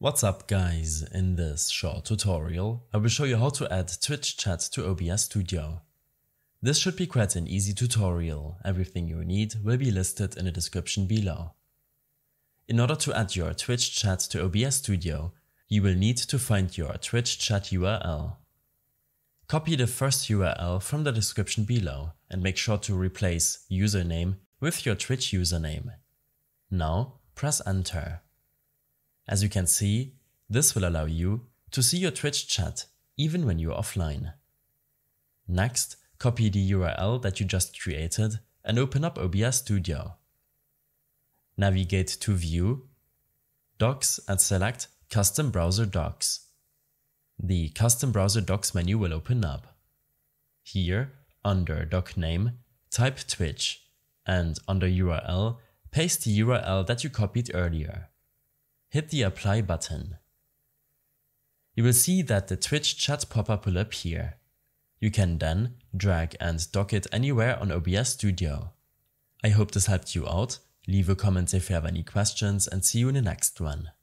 What's up guys, in this short tutorial I will show you how to add Twitch chat to OBS Studio. This should be quite an easy tutorial, everything you need will be listed in the description below. In order to add your Twitch chat to OBS Studio, you will need to find your Twitch chat URL. Copy the first URL from the description below and make sure to replace username with your Twitch username. Now press enter. As you can see, this will allow you to see your Twitch chat even when you're offline. Next, copy the URL that you just created and open up OBS Studio. Navigate to View, Docs and select Custom Browser Docs. The Custom Browser Docs menu will open up. Here, under doc name, type Twitch and under URL, paste the URL that you copied earlier. Hit the Apply button. You will see that the Twitch chat pop-up will appear. You can then drag and dock it anywhere on OBS Studio. I hope this helped you out. Leave a comment if you have any questions and see you in the next one.